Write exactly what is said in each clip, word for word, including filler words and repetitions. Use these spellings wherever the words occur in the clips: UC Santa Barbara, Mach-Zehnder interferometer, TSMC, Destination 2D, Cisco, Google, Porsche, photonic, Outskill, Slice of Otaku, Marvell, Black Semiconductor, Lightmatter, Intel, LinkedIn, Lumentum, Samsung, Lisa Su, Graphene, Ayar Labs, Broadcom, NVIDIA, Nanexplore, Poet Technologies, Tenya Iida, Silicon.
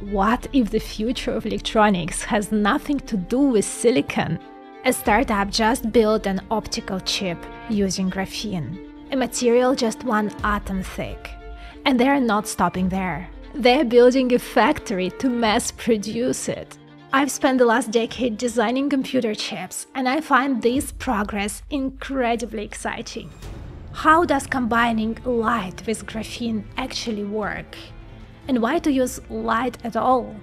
What if the future of electronics has nothing to do with silicon? A startup just built an optical chip using graphene, a material just one atom thick. And they're not stopping there. They're building a factory to mass produce it. I've spent the last decade designing computer chips, and I find this progress incredibly exciting. How does combining light with graphene actually work? And why to use light at all?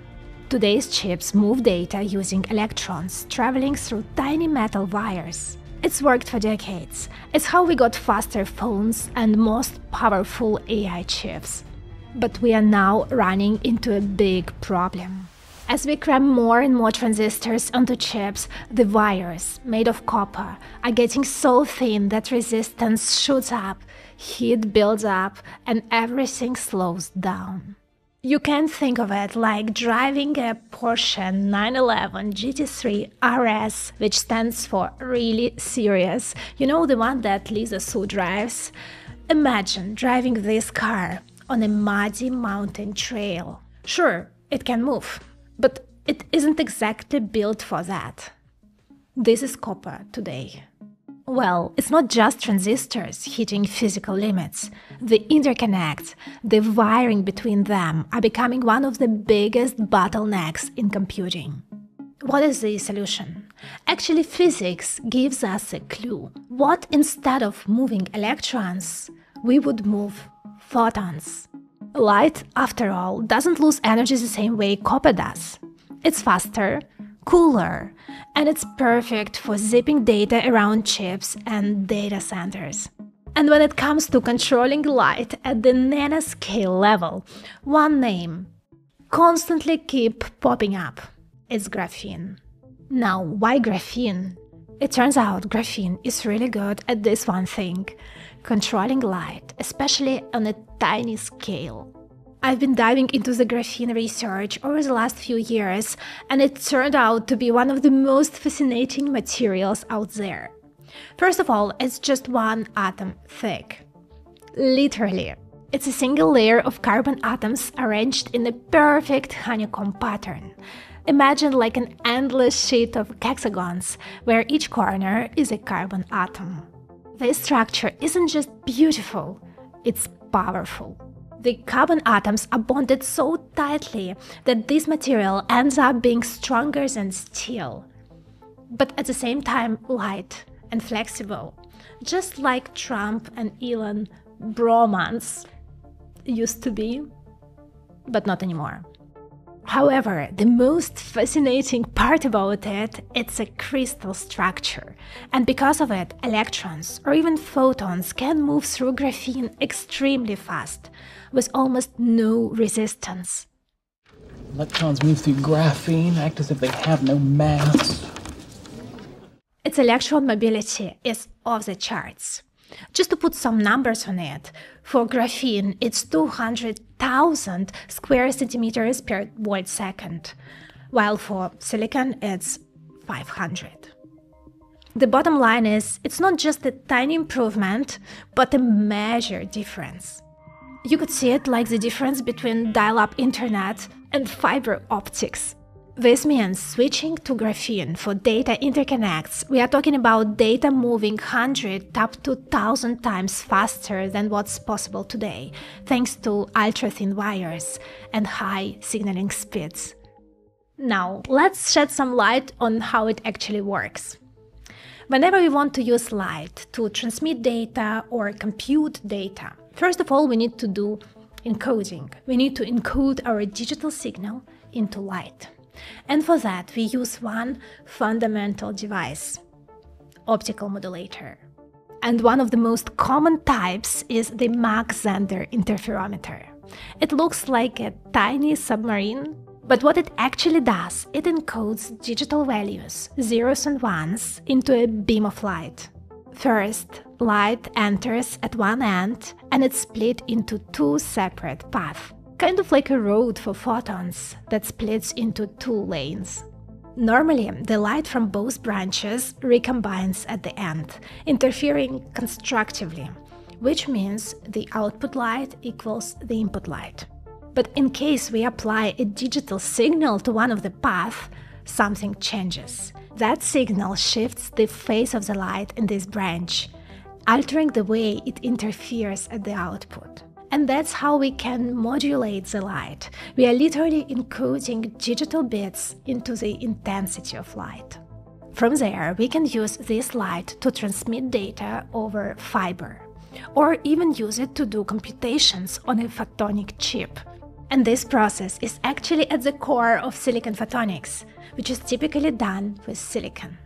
Today's chips move data using electrons, traveling through tiny metal wires. It's worked for decades. It's how we got faster phones and most powerful A I chips. But we are now running into a big problem. As we cram more and more transistors onto chips, the wires, made of copper, are getting so thin that resistance shoots up, heat builds up, and everything slows down. You can think of it like driving a Porsche nine eleven G T three R S, which stands for really serious, you know, the one that Lisa Su drives? Imagine driving this car on a muddy mountain trail. Sure, it can move. But it isn't exactly built for that. This is copper today. Well, it's not just transistors hitting physical limits. The interconnects, the wiring between them, are becoming one of the biggest bottlenecks in computing. What is the solution? Actually, physics gives us a clue. What instead of moving electrons, we would move photons? Light, after all, doesn't lose energy the same way copper does. It's faster, cooler, and it's perfect for zipping data around chips and data centers. And when it comes to controlling light at the nanoscale level, one name constantly keeps popping up. It's graphene. Now, why graphene? It turns out graphene is really good at this one thing – controlling light, especially on a tiny scale. I've been diving into the graphene research over the last few years, and it turned out to be one of the most fascinating materials out there. First of all, it's just one atom thick. Literally. It's a single layer of carbon atoms arranged in a perfect honeycomb pattern. Imagine like an endless sheet of hexagons, where each corner is a carbon atom. This structure isn't just beautiful, it's powerful. The carbon atoms are bonded so tightly that this material ends up being stronger than steel. But at the same time light and flexible. Just like Trump and Elon bromance used to be, but not anymore. However, the most fascinating part about it, it's a crystal structure, and because of it, electrons or even photons can move through graphene extremely fast, with almost no resistance. Electrons move through graphene, act as if they have no mass. Its electron mobility is off the charts. Just to put some numbers on it, for graphene it's two hundred thousand square centimeters per volt second, while for silicon it's five hundred. The bottom line is, it's not just a tiny improvement, but a major difference. You could see it like the difference between dial-up internet and fiber optics. This means switching to graphene for data interconnects. We are talking about data moving one hundred up to one thousand times faster than what's possible today, thanks to ultra-thin wires and high signaling speeds. Now, let's shed some light on how it actually works. Whenever we want to use light to transmit data or compute data, first of all, we need to do encoding. We need to encode our digital signal into light. And for that, we use one fundamental device – optical modulator. And one of the most common types is the Mach-Zehnder interferometer. It looks like a tiny submarine, but what it actually does – it encodes digital values, zeros and ones, into a beam of light. First, light enters at one end, and it's split into two separate paths. Kind of like a road for photons that splits into two lanes. Normally, the light from both branches recombines at the end, interfering constructively, which means the output light equals the input light. But in case we apply a digital signal to one of the paths, something changes. That signal shifts the phase of the light in this branch, altering the way it interferes at the output. And that's how we can modulate the light. We are literally encoding digital bits into the intensity of light. From there, we can use this light to transmit data over fiber, or even use it to do computations on a photonic chip. And this process is actually at the core of silicon photonics, which is typically done with silicon.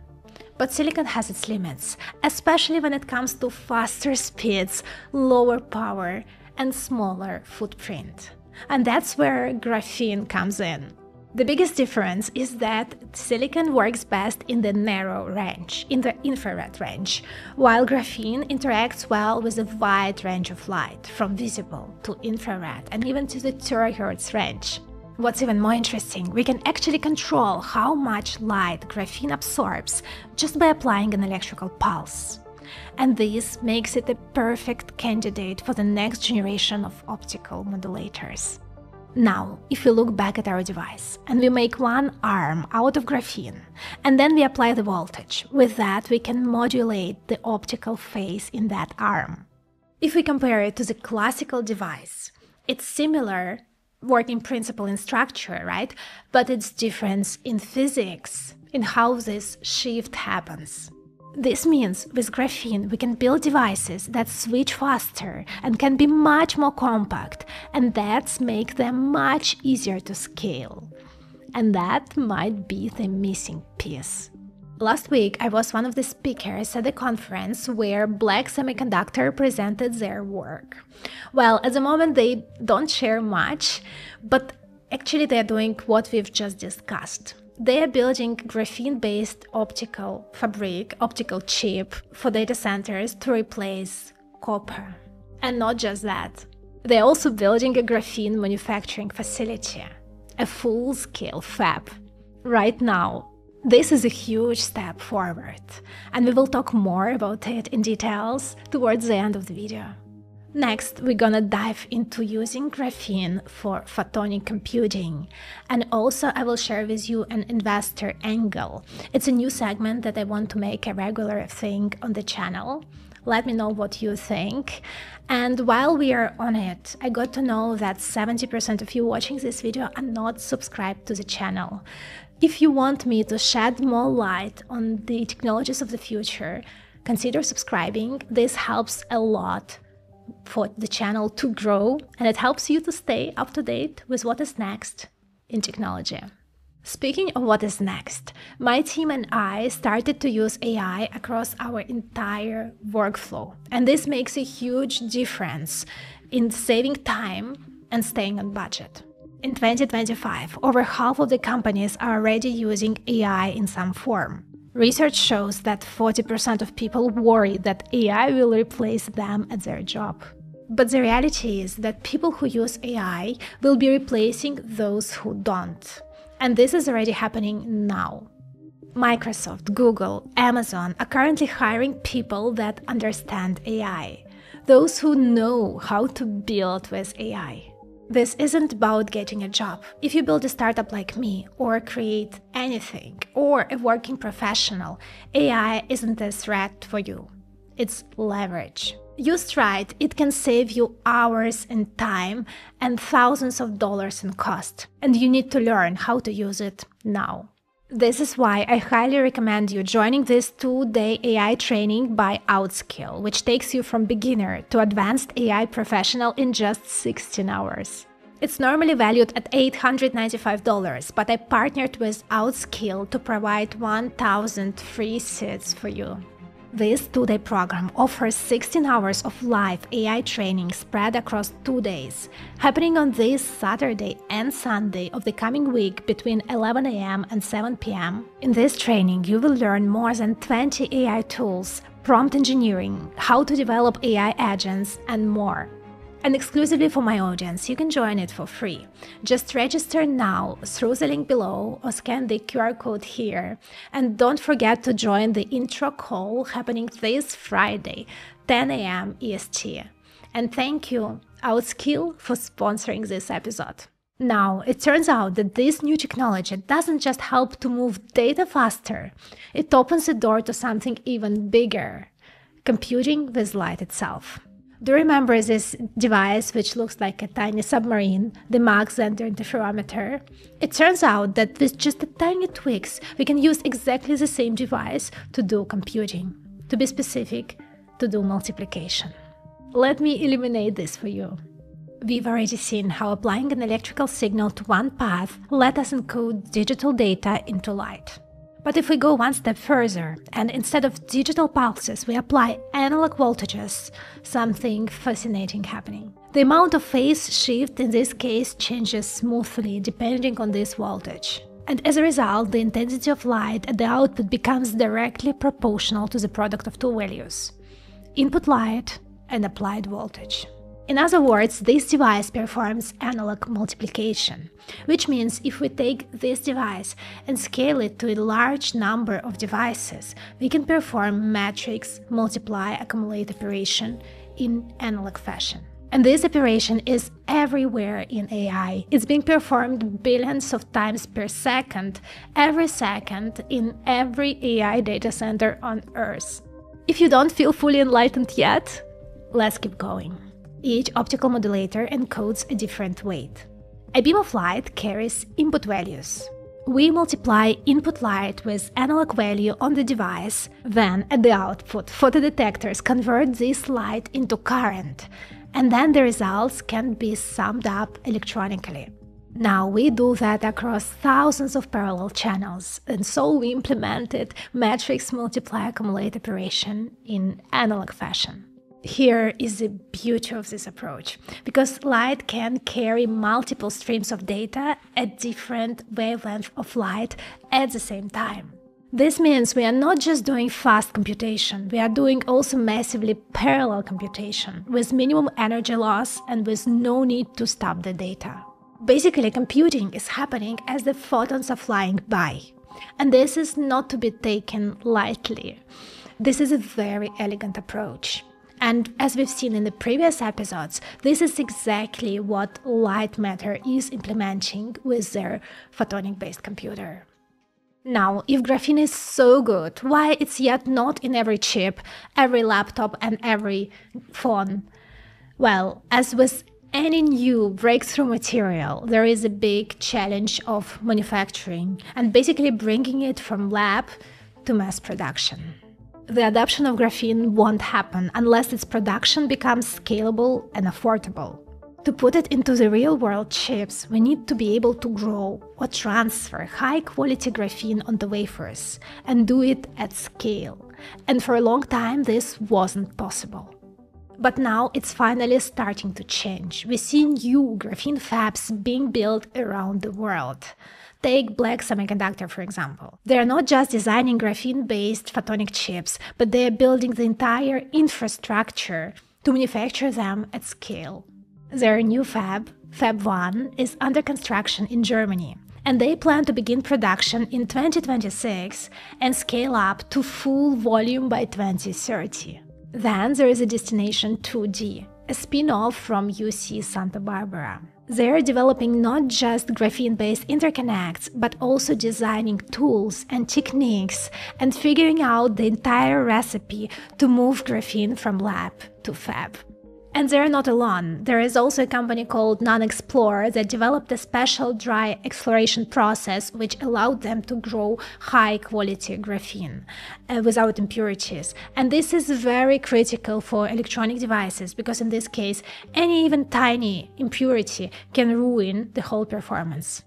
But silicon has its limits, especially when it comes to faster speeds, lower power, and smaller footprint. And that's where graphene comes in. The biggest difference is that silicon works best in the narrow range, in the infrared range, while graphene interacts well with a wide range of light, from visible to infrared and even to the terahertz range. What's even more interesting, we can actually control how much light graphene absorbs just by applying an electrical pulse. And this makes it a perfect candidate for the next generation of optical modulators. Now, if we look back at our device and we make one arm out of graphene and then we apply the voltage, with that we can modulate the optical phase in that arm. If we compare it to the classical device, it's similar working principle in structure, right? But it's different in physics, in how this shift happens. This means with graphene we can build devices that switch faster and can be much more compact, and that makes them much easier to scale. And that might be the missing piece. Last week I was one of the speakers at the conference where Black Semiconductor presented their work. Well, at the moment they don't share much, but actually they're doing what we've just discussed. They are building graphene-based optical fabric, optical chip for data centers to replace copper. And not just that. They're also building a graphene manufacturing facility, a full-scale fab, right now. This is a huge step forward, and we will talk more about it in details towards the end of the video. Next, we're gonna dive into using graphene for photonic computing, and also I will share with you an investor angle. It's a new segment that I want to make a regular thing on the channel. Let me know what you think. And while we are on it, I got to know that seventy percent of you watching this video are not subscribed to the channel. If you want me to shed more light on the technologies of the future, consider subscribing. This helps a lot for the channel to grow, and it helps you to stay up to date with what is next in technology. Speaking of what is next, my team and I started to use A I across our entire workflow, and this makes a huge difference in saving time and staying on budget. In twenty twenty-five, over half of the companies are already using A I in some form. Research shows that forty percent of people worry that A I will replace them at their job. But the reality is that people who use A I will be replacing those who don't. And this is already happening now. Microsoft, Google, Amazon are currently hiring people that understand A I, those who know how to build with A I. This isn't about getting a job. If you build a startup like me, or create anything, or a working professional, A I isn't a threat for you. It's leverage. Used right, it can save you hours and time and thousands of dollars in cost, and you need to learn how to use it now. This is why I highly recommend you joining this two-day A I training by Outskill, which takes you from beginner to advanced A I professional in just sixteen hours. It's normally valued at eight hundred ninety-five dollars, but I partnered with Outskill to provide one thousand free seats for you. This two-day program offers sixteen hours of live A I training spread across two days, happening on this Saturday and Sunday of the coming week between eleven a m and seven p m In this training, you will learn more than twenty A I tools, prompt engineering, how to develop A I agents, and more. And exclusively for my audience, you can join it for free. Just register now through the link below or scan the Q R code here. And don't forget to join the intro call happening this Friday, ten a m E S T. And thank you Outskill for sponsoring this episode. Now, it turns out that this new technology doesn't just help to move data faster, it opens the door to something even bigger, computing with light itself. Do you remember this device which looks like a tiny submarine, the Mach-Zehnder interferometer? It turns out that with just a tiny tweaks, we can use exactly the same device to do computing, to be specific, to do multiplication. Let me illuminate this for you. We've already seen how applying an electrical signal to one path let us encode digital data into light. But if we go one step further, and instead of digital pulses, we apply analog voltages, something fascinating happening. The amount of phase shift in this case changes smoothly depending on this voltage. And as a result, the intensity of light at the output becomes directly proportional to the product of two values: input light and applied voltage. In other words, this device performs analog multiplication, which means if we take this device and scale it to a large number of devices, we can perform matrix, multiply, accumulate operation in analog fashion. And this operation is everywhere in A I. It's being performed billions of times per second, every second, in every A I data center on Earth. If you don't feel fully enlightened yet, let's keep going. Each optical modulator encodes a different weight. A beam of light carries input values. We multiply input light with analog value on the device, then at the output, photodetectors convert this light into current, and then the results can be summed up electronically. Now, we do that across thousands of parallel channels, and so we implemented matrix multiply accumulate operation in analog fashion. Here is the beauty of this approach, because light can carry multiple streams of data at different wavelengths of light at the same time. This means we are not just doing fast computation, we are doing also massively parallel computation, with minimum energy loss and with no need to stop the data. Basically, computing is happening as the photons are flying by, and this is not to be taken lightly. This is a very elegant approach. And as we've seen in the previous episodes, this is exactly what Lightmatter is implementing with their photonic-based computer. Now, if graphene is so good, why it's yet not in every chip, every laptop, and every phone? Well, as with any new breakthrough material, there is a big challenge of manufacturing and basically bringing it from lab to mass production. The adoption of graphene won't happen unless its production becomes scalable and affordable. To put it into the real-world chips, we need to be able to grow or transfer high-quality graphene onto wafers and do it at scale. And for a long time, this wasn't possible. But now it's finally starting to change. We see new graphene fabs being built around the world. Take Black Semiconductor, for example. They are not just designing graphene-based photonic chips, but they are building the entire infrastructure to manufacture them at scale. Their new fab, Fab one, is under construction in Germany, and they plan to begin production in twenty twenty-six and scale up to full volume by twenty thirty. Then there is a Destination two D, a spin-off from U C Santa Barbara. They are developing not just graphene-based interconnects, but also designing tools and techniques and figuring out the entire recipe to move graphene from lab to fab. And they are not alone. There is also a company called Nanexplore that developed a special dry exploration process which allowed them to grow high-quality graphene uh, without impurities. And this is very critical for electronic devices, because in this case, any even tiny impurity can ruin the whole performance.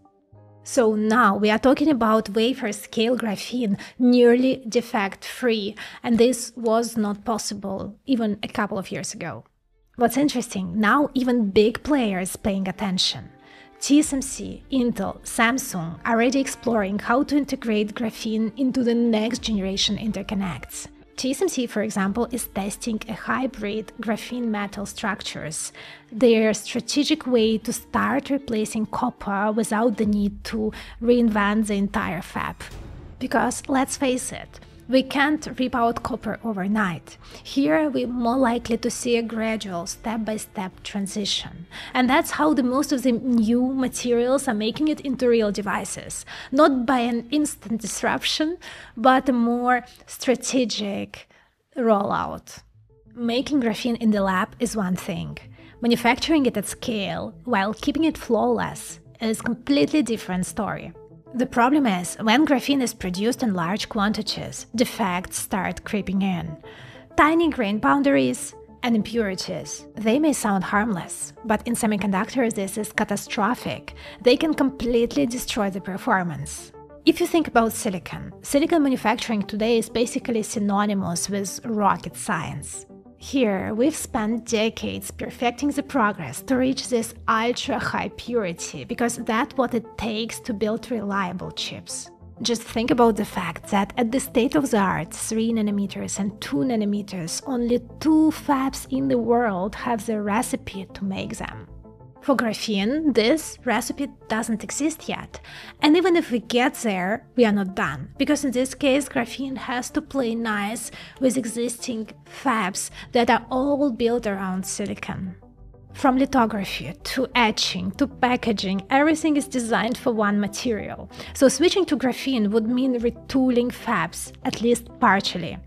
So now we are talking about wafer-scale graphene, nearly defect-free, and this was not possible even a couple of years ago. What's interesting, now even big players paying attention. T S M C, Intel, Samsung are already exploring how to integrate graphene into the next generation interconnects. T S M C, for example, is testing a hybrid graphene metal structures, their strategic way to start replacing copper without the need to reinvent the entire fab. Because let's face it, We can't rip out copper overnight. Here we're more likely to see a gradual step-by-step transition. And that's how the most of the new materials are making it into real devices. Not by an instant disruption, but a more strategic rollout. Making graphene in the lab is one thing. Manufacturing it at scale, while keeping it flawless, is a completely different story. The problem is, when graphene is produced in large quantities, defects start creeping in. Tiny grain boundaries and impurities. They may sound harmless, but in semiconductors this is catastrophic. They can completely destroy the performance. If you think about silicon, silicon manufacturing today is basically synonymous with rocket science. Here, we've spent decades perfecting the progress to reach this ultra-high purity, because that's what it takes to build reliable chips. Just think about the fact that at the state-of-the-art three nanometers and two nanometers, only two fabs in the world have the recipe to make them. For graphene, this recipe doesn't exist yet. And even if we get there, we are not done. Because in this case, graphene has to play nice with existing fabs that are all built around silicon. From lithography, to etching, to packaging, everything is designed for one material. So switching to graphene would mean retooling fabs, at least partially.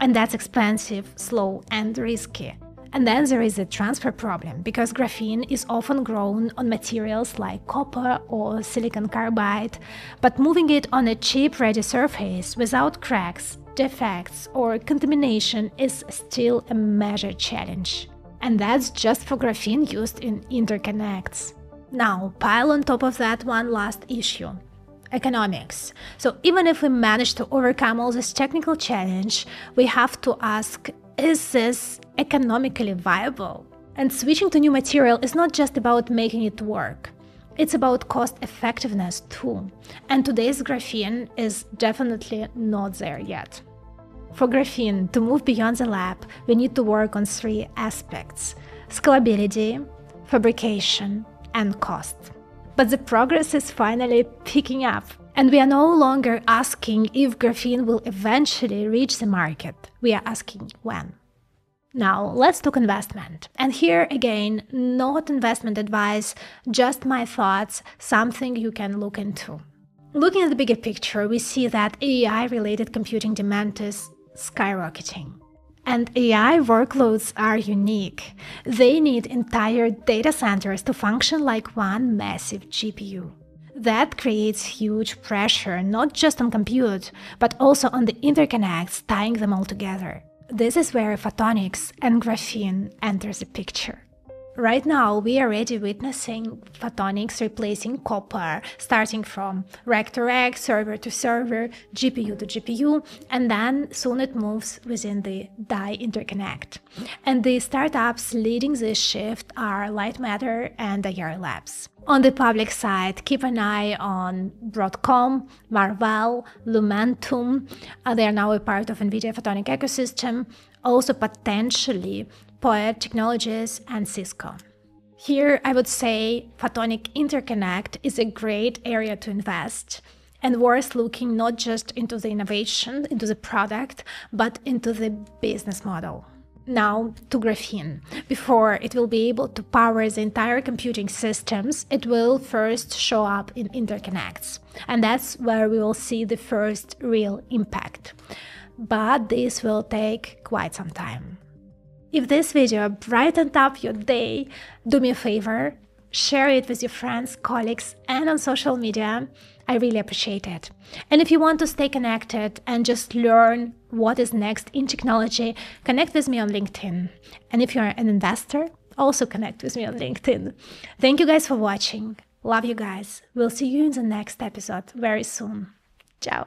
And that's expensive, slow, and risky. And then there is a transfer problem, because graphene is often grown on materials like copper or silicon carbide, but moving it on a cheap, ready surface without cracks, defects or contamination is still a major challenge. And that's just for graphene used in interconnects. Now, pile on top of that one last issue. Economics. So even if we manage to overcome all this technical challenge, we have to ask, is this economically viable? And switching to new material is not just about making it work. It's about cost effectiveness too. And today's graphene is definitely not there yet. For graphene to move beyond the lab, we need to work on three aspects: scalability, fabrication, and cost. But the progress is finally picking up. And we are no longer asking if graphene will eventually reach the market. We are asking when. Now, let's talk investment. And here again, not investment advice, just my thoughts, something you can look into. Looking at the bigger picture, we see that A I-related computing demand is skyrocketing. And A I workloads are unique. They need entire data centers to function like one massive G P U. That creates huge pressure, not just on compute, but also on the interconnects tying them all together. This is where photonics and graphene enter the picture. Right now, we are already witnessing photonics replacing copper, starting from rack to rack, server to server, G P U to G P U, and then soon it moves within the die interconnect. And the startups leading this shift are Lightmatter and Ayar Labs. On the public side, keep an eye on Broadcom, Marvell, Lumentum. Uh, they are now a part of NVIDIA photonic ecosystem, also potentially Poet Technologies and Cisco. Here, I would say photonic interconnect is a great area to invest, and worth looking not just into the innovation, into the product, but into the business model. Now to graphene. Before it will be able to power the entire computing systems, it will first show up in interconnects. And that's where we will see the first real impact. But this will take quite some time. If this video brightened up your day, do me a favor, share it with your friends, colleagues, and on social media. I really appreciate it. And if you want to stay connected and just learn what is next in technology, connect with me on LinkedIn. And if you're an investor, also connect with me on LinkedIn. Thank you guys for watching. Love you guys. We'll see you in the next episode very soon. Ciao.